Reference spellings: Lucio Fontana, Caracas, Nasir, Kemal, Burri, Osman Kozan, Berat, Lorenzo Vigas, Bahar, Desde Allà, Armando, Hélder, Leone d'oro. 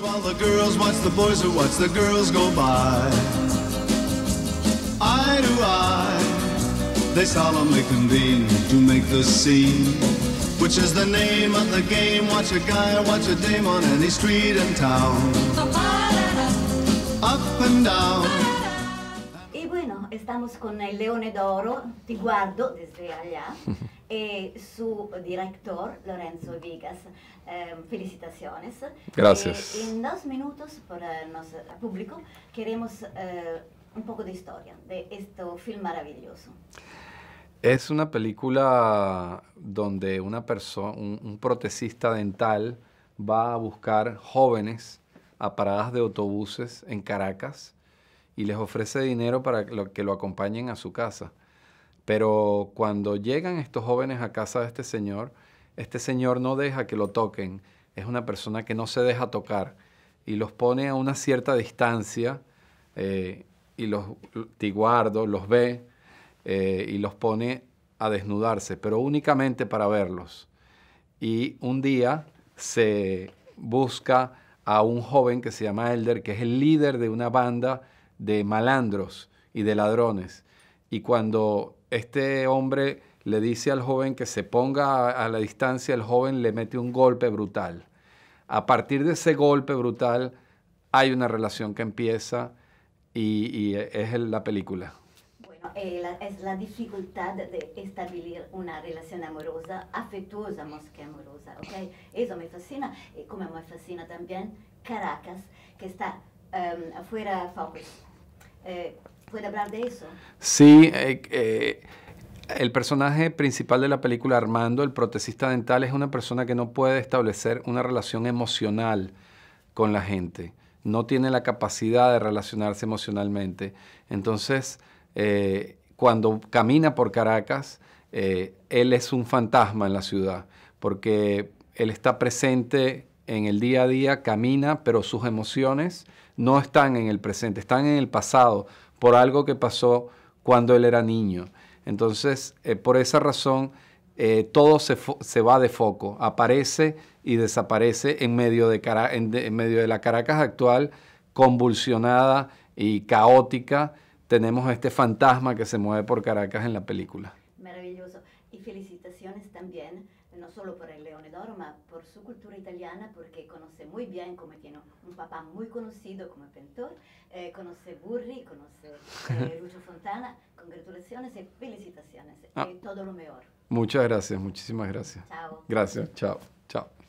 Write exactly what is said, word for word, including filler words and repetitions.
while the girls watch the boys who watch the girls go by. Eye to eye, they solemnly convene to make the scene, which is the name of the game. Watch a guy, watch a dame on any street in town. Up and down. Y bueno, estamos con el Leone d'oro, Te guardo desde allá. Y su director, Lorenzo Vigas. Eh, felicitaciones. Gracias. Eh, en dos minutos para nuestro público queremos eh, un poco de historia de este film maravilloso. Es una película donde una persona, un, un protesista dental va a buscar jóvenes a paradas de autobuses en Caracas y les ofrece dinero para que lo, que lo acompañen a su casa. Pero cuando llegan estos jóvenes a casa de este señor, este señor no deja que lo toquen. Es una persona que no se deja tocar y los pone a una cierta distancia eh, y los te guardo, los ve eh, y los pone a desnudarse, pero únicamente para verlos. Y un día se busca a un joven que se llama Hélder, que es el líder de una banda de malandros y de ladrones. Y cuando este hombre le dice al joven que se ponga a, a la distancia, el joven le mete un golpe brutal. A partir de ese golpe brutal hay una relación que empieza y, y es la película. Bueno, eh, la, es la dificultad de establecer una relación amorosa, afectuosa más que amorosa, ¿ok? Eso me fascina, y como me fascina también Caracas, que está um, afuera focus. Eh, ¿Puede hablar de eso? Sí, eh, eh, el personaje principal de la película, Armando, el protesista dental, es una persona que no puede establecer una relación emocional con la gente. No tiene la capacidad de relacionarse emocionalmente. Entonces, eh, cuando camina por Caracas, eh, él es un fantasma en la ciudad, porque él está presente en el día a día, camina, pero sus emociones no están en el presente, están en el pasado, por algo que pasó cuando él era niño. Entonces, eh, por esa razón, eh, todo se, se va de foco, aparece y desaparece en medio de, cara en de, en medio de la Caracas actual, convulsionada y caótica. Tenemos este fantasma que se mueve por Caracas en la película. Maravilloso. Y felicitaciones también, no solo por el Leone d'oro, sino por su cultura italiana, porque conoce muy bien, como tiene un papá muy conocido como pintor, eh, conoce Burri, conoce eh, Lucio Fontana. Congratulaciones y felicitaciones. Ah. Y todo lo mejor. Muchas gracias, muchísimas gracias. Chao. Gracias, chao, chao.